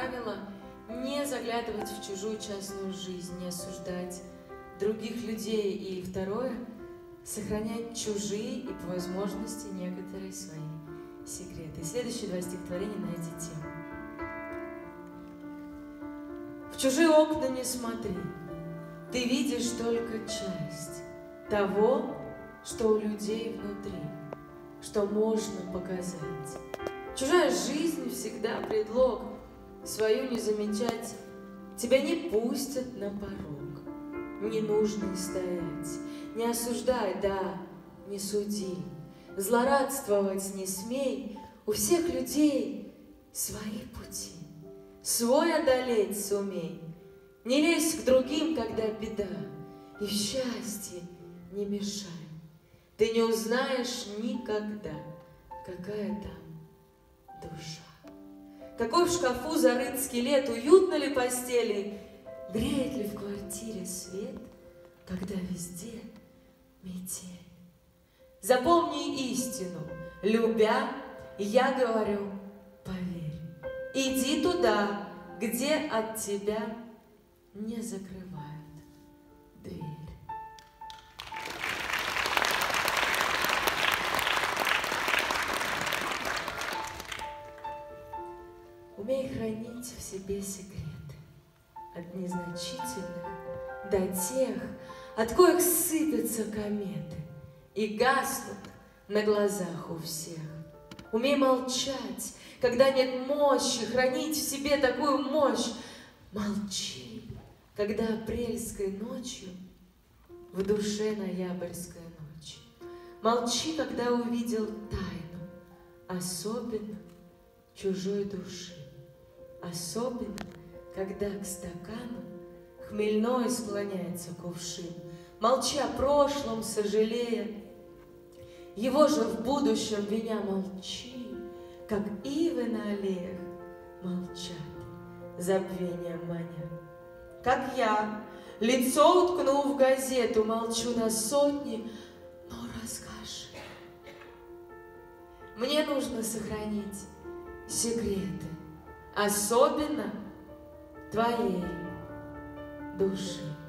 правило, не заглядывать в чужую частную жизнь, не осуждать других людей. И второе, сохранять чужие и по возможности некоторые свои секреты. Следующие два стихотворения на эти темы. В чужие окна не смотри, ты видишь только часть того, что у людей внутри, что можно показать. Чужая жизнь всегда предлог свою не замечать. Тебя не пустят на порог, не нужно и стоять. Не осуждай, да, не суди, злорадствовать не смей. У всех людей свои пути, свой одолеть сумей. Не лезь к другим, когда беда, и в счастье не мешай. Ты не узнаешь никогда, какая там душа. Какой в шкафу зарыт скелет, уютно ли постели, греет ли в квартире свет, когда везде метель. Запомни истину, любя, я говорю, поверь. Иди туда, где от тебя не закрывают дверь. Умей хранить в себе секреты, от незначительных до тех, от коих сыпятся кометы и гаснут на глазах у всех. Умей молчать, когда нет мощи, хранить в себе такую мощь. Молчи, когда апрельской ночью в душе ноябрьская ночь. Молчи, когда увидел тайну, особенно чужой души. Особенно, когда к стакану хмельной склоняется кувшин. Молчи о прошлом, сожалея, его же в будущем виня. Молчи, как ивы на аллеях молчат, забвением маня. Как я, лицо уткнув в газету, молчу на сотни, но расскажи. Мне нужно сохранить секреты, особенно твоей души.